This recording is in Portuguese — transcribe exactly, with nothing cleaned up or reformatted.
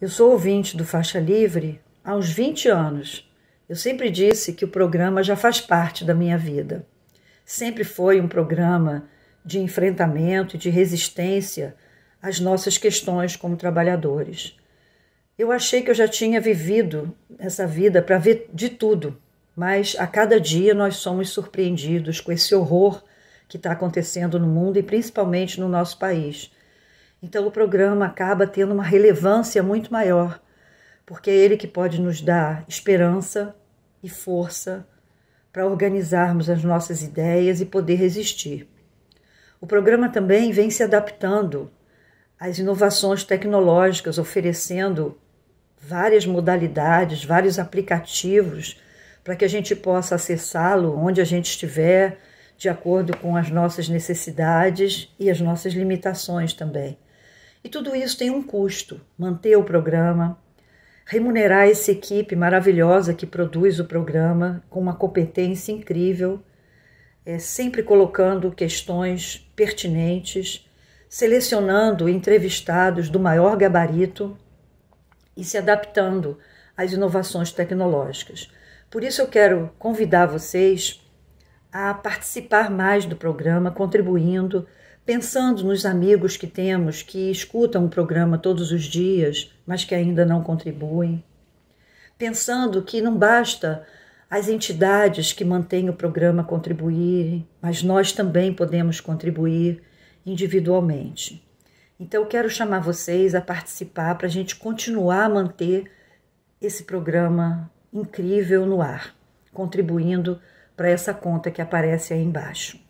Eu sou ouvinte do Faixa Livre há uns vinte anos. Eu sempre disse que o programa já faz parte da minha vida. Sempre foi um programa de enfrentamento e de resistência às nossas questões como trabalhadores. Eu achei que eu já tinha vivido essa vida para ver de tudo, mas a cada dia nós somos surpreendidos com esse horror que está acontecendo no mundo e principalmente no nosso país. Então o programa acaba tendo uma relevância muito maior, porque é ele que pode nos dar esperança e força para organizarmos as nossas ideias e poder resistir. O programa também vem se adaptando às inovações tecnológicas, oferecendo várias modalidades, vários aplicativos, para que a gente possa acessá-lo onde a gente estiver, de acordo com as nossas necessidades e as nossas limitações também. E tudo isso tem um custo: manter o programa, remunerar essa equipe maravilhosa que produz o programa com uma competência incrível, é, sempre colocando questões pertinentes, selecionando entrevistados do maior gabarito e se adaptando às inovações tecnológicas. Por isso eu quero convidar vocês a participar mais do programa, contribuindo, pensando nos amigos que temos, que escutam o programa todos os dias, mas que ainda não contribuem, pensando que não basta as entidades que mantêm o programa contribuírem, mas nós também podemos contribuir individualmente. Então, eu quero chamar vocês a participar para a gente continuar a manter esse programa incrível no ar, contribuindo para essa conta que aparece aí embaixo.